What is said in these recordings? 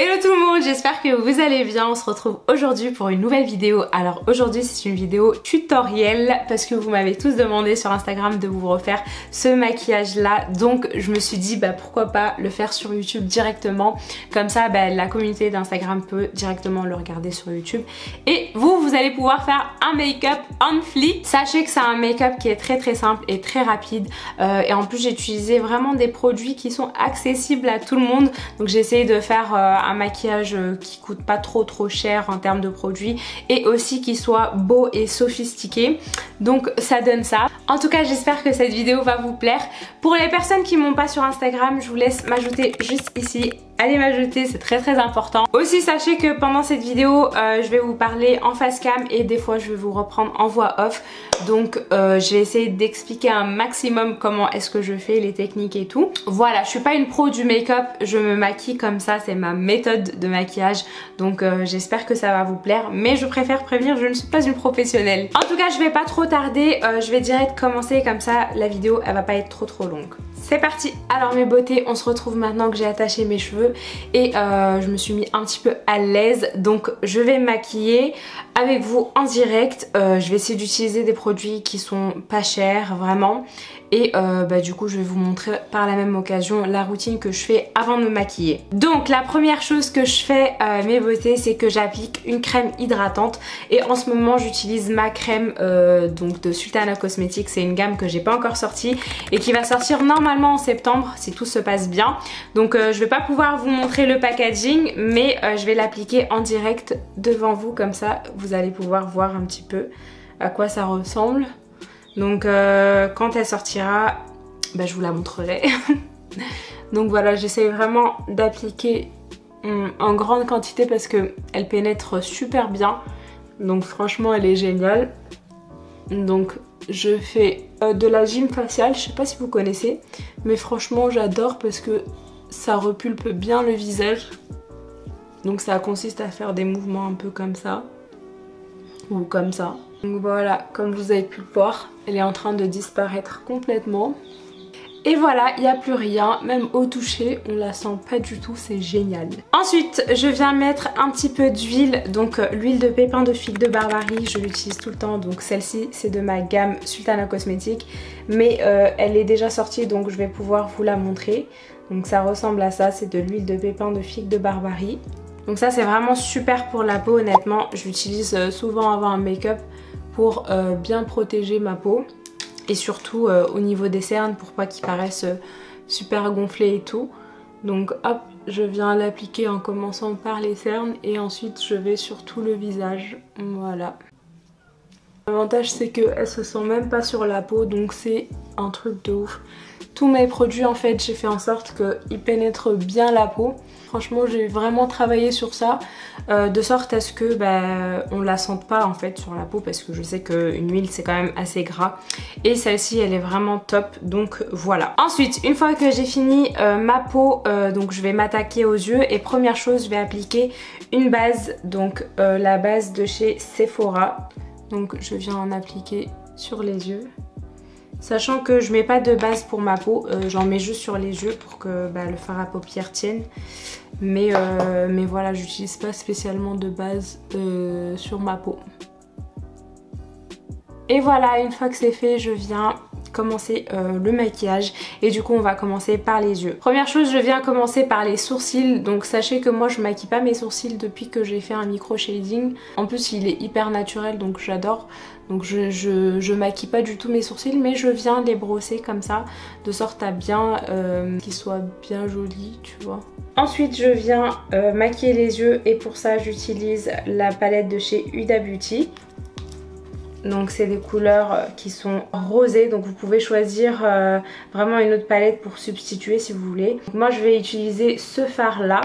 Hello tout le monde, j'espère que vous allez bien. On se retrouve aujourd'hui pour une nouvelle vidéo. Alors aujourd'hui c'est une vidéo tutoriel parce que vous m'avez tous demandé sur Instagram de vous refaire ce maquillage là. Donc je me suis dit bah pourquoi pas le faire sur YouTube directement. Comme ça bah, la communauté d'Instagram peut directement le regarder sur YouTube. Et vous allez pouvoir faire un make-up on fleek. Sachez que c'est un make-up qui est très simple et très rapide. Et en plus j'ai utilisé vraiment des produits qui sont accessibles à tout le monde. Donc j'ai essayé de faire un maquillage qui coûte pas trop cher en termes de produits et aussi qui soit beau et sophistiqué, donc ça donne ça. En tout cas j'espère que cette vidéo va vous plaire. Pour les personnes qui m'ont pas sur Instagram, je vous laisse m'ajouter juste ici. Allez m'ajouter, c'est très important. Aussi sachez que pendant cette vidéo je vais vous parler en face cam et des fois je vais vous reprendre en voix off. Donc je vais essayer d'expliquer un maximum comment est-ce que je fais, les techniques et tout. Voilà, je suis pas une pro du make-up, je me maquille comme ça, c'est ma méthode de maquillage. Donc j'espère que ça va vous plaire, mais je préfère prévenir, je ne suis pas une professionnelle. En tout cas je vais pas trop tarder, je vais direct commencer, comme ça la vidéo elle va pas être trop longue. C'est parti. Alors mes beautés, on se retrouve maintenant que j'ai attaché mes cheveux. Et je me suis mis un petit peu à l'aise, donc je vais me maquiller avec vous en direct. Je vais essayer d'utiliser des produits qui sont pas chers vraiment, et bah, du coup je vais vous montrer par la même occasion la routine que je fais avant de me maquiller. Donc la première chose que je fais mes beautés, c'est que j'applique une crème hydratante, et en ce moment j'utilise ma crème donc de Sultana Cosmetics. C'est une gamme que j'ai pas encore sortie et qui va sortir normalement en septembre si tout se passe bien. Donc je vais pas pouvoir vous montrer le packaging, mais je vais l'appliquer en direct devant vous, comme ça vous allez pouvoir voir un petit peu à quoi ça ressemble. Donc quand elle sortira, bah, je vous la montrerai. Donc voilà, j'essaie vraiment d'appliquer en grande quantité parce que elle pénètre super bien. Donc franchement elle est géniale. Donc je fais de la gym faciale, je sais pas si vous connaissez, mais franchement j'adore parce que ça repulpe bien le visage. Donc ça consiste à faire des mouvements un peu comme ça ou comme ça. Donc voilà, comme vous avez pu le voir, elle est en train de disparaître complètement. Et voilà, il n'y a plus rien, même au toucher, on la sent pas du tout, c'est génial. Ensuite, je viens mettre un petit peu d'huile, donc l'huile de pépins de figue de Barbarie, je l'utilise tout le temps, donc celle-ci c'est de ma gamme Sultana Cosmetics, mais elle est déjà sortie donc je vais pouvoir vous la montrer. Donc ça ressemble à ça, c'est de l'huile de pépins de figue de Barbarie. Donc ça c'est vraiment super pour la peau, honnêtement, je l'utilise souvent avant un make-up pour bien protéger ma peau. Et surtout au niveau des cernes pour pas qu'ils paraissent super gonflés et tout. Donc hop, je viens l'appliquer en commençant par les cernes et ensuite je vais sur tout le visage. Voilà. L'avantage c'est qu'elle se sent même pas sur la peau, donc c'est un truc de ouf. Tous mes produits en fait, j'ai fait en sorte qu'ils pénètrent bien la peau. Franchement j'ai vraiment travaillé sur ça, de sorte à ce que bah, on la sente pas en fait sur la peau, parce que je sais qu'une huile c'est quand même assez gras, et celle-ci elle est vraiment top. Donc voilà. Ensuite, une fois que j'ai fini ma peau, donc je vais m'attaquer aux yeux, et première chose je vais appliquer une base, donc la base de chez Sephora. Donc je viens en appliquer sur les yeux. Sachant que je mets pas de base pour ma peau, j'en mets juste sur les yeux pour que bah, le fard à paupières tienne. Mais voilà, j'utilise pas spécialement de base sur ma peau. Et voilà, une fois que c'est fait, je viens commencer le maquillage, et du coup on va commencer par les yeux. Première chose, je viens commencer par les sourcils. Donc sachez que moi je maquille pas mes sourcils depuis que j'ai fait un micro shading, en plus il est hyper naturel donc j'adore. Donc je maquille pas du tout mes sourcils, mais je viens les brosser comme ça de sorte à bien qu'ils soient bien jolis, tu vois. Ensuite je viens maquiller les yeux, et pour ça j'utilise la palette de chez Huda Beauty. Donc c'est des couleurs qui sont rosées, donc vous pouvez choisir vraiment une autre palette pour substituer si vous voulez. Donc moi je vais utiliser ce fard là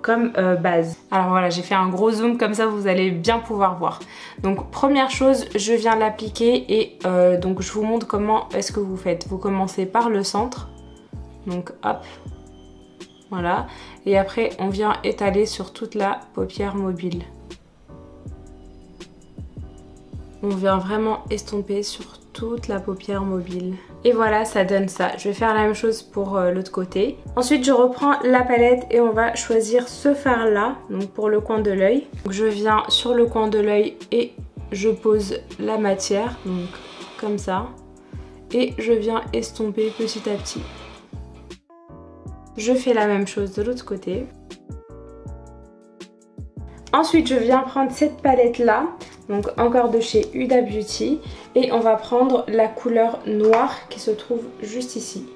comme base. Alors voilà, j'ai fait un gros zoom comme ça vous allez bien pouvoir voir. Donc première chose, je viens l'appliquer, et donc je vous montre comment est-ce que vous faites. Vous commencez par le centre, donc hop, voilà, et après on vient étaler sur toute la paupière mobile. On vient vraiment estomper sur toute la paupière mobile. Et voilà, ça donne ça. Je vais faire la même chose pour l'autre côté. Ensuite, je reprends la palette et on va choisir ce fard là, donc pour le coin de l'œil. Donc je viens sur le coin de l'œil et je pose la matière, donc comme ça. Et je viens estomper petit à petit. Je fais la même chose de l'autre côté. Ensuite, je viens prendre cette palette là, donc encore de chez Huda Beauty, et on va prendre la couleur noire qui se trouve juste ici.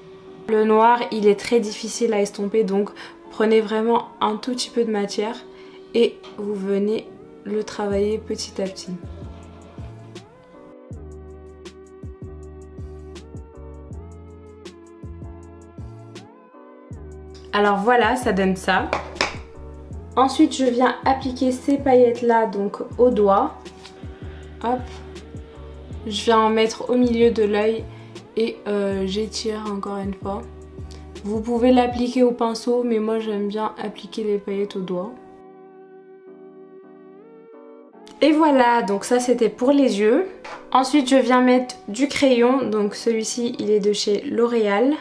Le noir, il est très difficile à estomper, donc prenez vraiment un tout petit peu de matière et vous venez le travailler petit à petit. Alors voilà, ça donne ça. Ensuite, je viens appliquer ces paillettes-là donc au doigt. Hop. Je viens en mettre au milieu de l'œil et j'étire encore une fois. Vous pouvez l'appliquer au pinceau, mais moi j'aime bien appliquer les paillettes au doigt. Et voilà, donc ça c'était pour les yeux. Ensuite, je viens mettre du crayon. Donc celui-ci, il est de chez L'Oréal.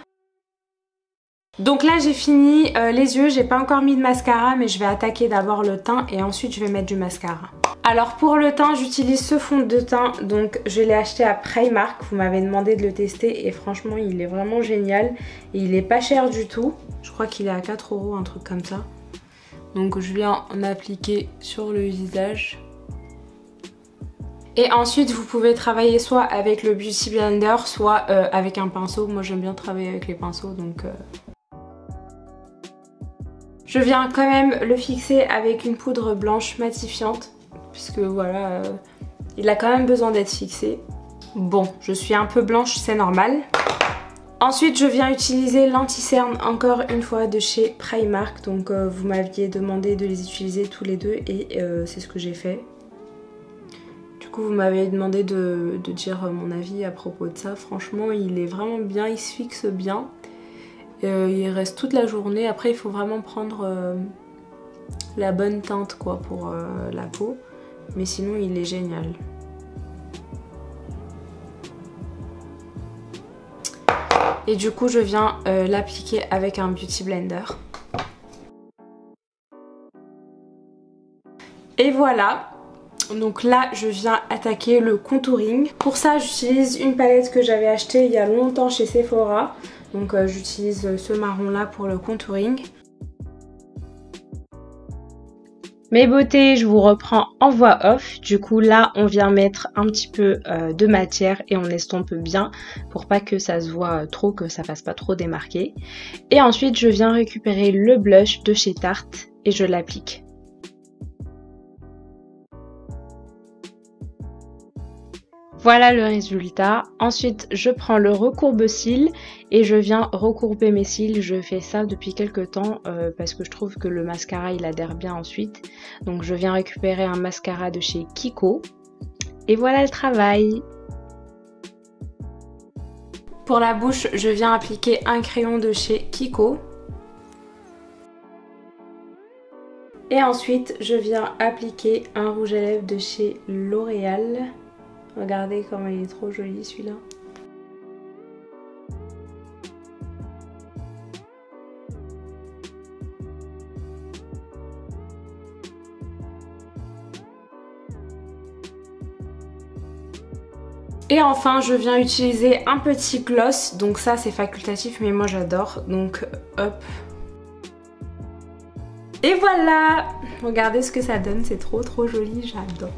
Donc là j'ai fini les yeux, j'ai pas encore mis de mascara mais je vais attaquer d'abord le teint et ensuite je vais mettre du mascara. Alors pour le teint, j'utilise ce fond de teint, donc je l'ai acheté à Primark, vous m'avez demandé de le tester et franchement il est vraiment génial et il est pas cher du tout. Je crois qu'il est à 4 €, un truc comme ça. Donc je viens en appliquer sur le visage. Et ensuite vous pouvez travailler soit avec le Beauty Blender, soit avec un pinceau. Moi j'aime bien travailler avec les pinceaux donc... Je viens quand même le fixer avec une poudre blanche matifiante puisque voilà, il a quand même besoin d'être fixé. Bon, je suis un peu blanche, c'est normal. Ensuite, je viens utiliser l'anti-cerne encore une fois de chez Primark. Donc vous m'aviez demandé de les utiliser tous les deux et c'est ce que j'ai fait. Du coup, vous m'avez demandé de dire mon avis à propos de ça. Franchement, il est vraiment bien, il se fixe bien. Il reste toute la journée. Après il faut vraiment prendre la bonne teinte quoi pour la peau, mais sinon il est génial. Et du coup je viens l'appliquer avec un Beauty Blender. Et voilà, donc là je viens attaquer le contouring. Pour ça j'utilise une palette que j'avais achetée il y a longtemps chez Sephora. Donc j'utilise ce marron là pour le contouring. Mes beautés, je vous reprends en voix off. Du coup là on vient mettre un petit peu de matière et on estompe bien pour pas que ça se voit trop, que ça fasse pas trop démarquer. Et ensuite je viens récupérer le blush de chez Tarte et je l'applique. Voilà le résultat. Ensuite, je prends le recourbe cils et je viens recourber mes cils. Je fais ça depuis quelques temps parce que je trouve que le mascara, il adhère bien ensuite. Donc, je viens récupérer un mascara de chez Kiko. Et voilà le travail. Pour la bouche, je viens appliquer un crayon de chez Kiko. Et ensuite, je viens appliquer un rouge à lèvres de chez L'Oréal. Regardez comme il est trop joli celui-là. Et enfin, je viens utiliser un petit gloss. Donc ça, c'est facultatif, mais moi j'adore. Donc hop. Et voilà! Regardez ce que ça donne, c'est trop trop joli, j'adore.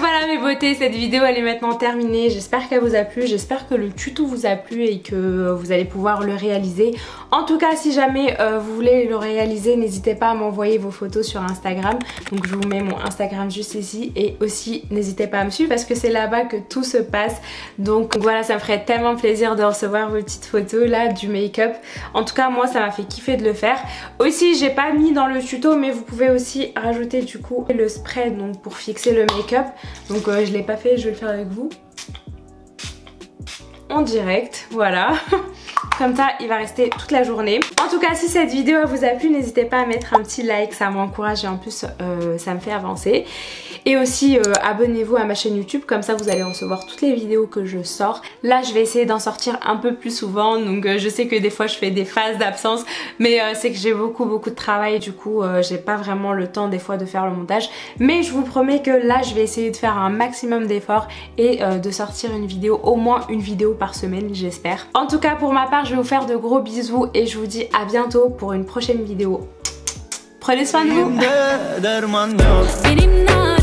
Voilà mes beautés, cette vidéo elle est maintenant terminée, j'espère qu'elle vous a plu, j'espère que le tuto vous a plu et que vous allez pouvoir le réaliser. En tout cas si jamais vous voulez le réaliser, n'hésitez pas à m'envoyer vos photos sur Instagram, donc je vous mets mon Instagram juste ici et aussi n'hésitez pas à me suivre parce que c'est là-bas que tout se passe. Donc voilà, ça me ferait tellement plaisir de recevoir vos petites photos là, du make-up. En tout cas moi ça m'a fait kiffer de le faire. Aussi j'ai pas mis dans le tuto mais vous pouvez aussi rajouter du coup le spray donc pour fixer le make-up. Donc je ne l'ai pas fait, je vais le faire avec vous. En direct, voilà. Comme ça, il va rester toute la journée. En tout cas, si cette vidéo vous a plu, n'hésitez pas à mettre un petit like, ça m'encourage et en plus, ça me fait avancer. Et aussi, abonnez-vous à ma chaîne YouTube, comme ça, vous allez recevoir toutes les vidéos que je sors. Là, je vais essayer d'en sortir un peu plus souvent, donc je sais que des fois, je fais des phases d'absence, mais c'est que j'ai beaucoup de travail, du coup, j'ai pas vraiment le temps des fois de faire le montage. Mais je vous promets que là, je vais essayer de faire un maximum d'efforts et de sortir une vidéo, au moins une vidéo par semaine, j'espère. En tout cas, pour ma part, je vais vous faire de gros bisous et je vous dis à bientôt pour une prochaine vidéo. Prenez soin de vous.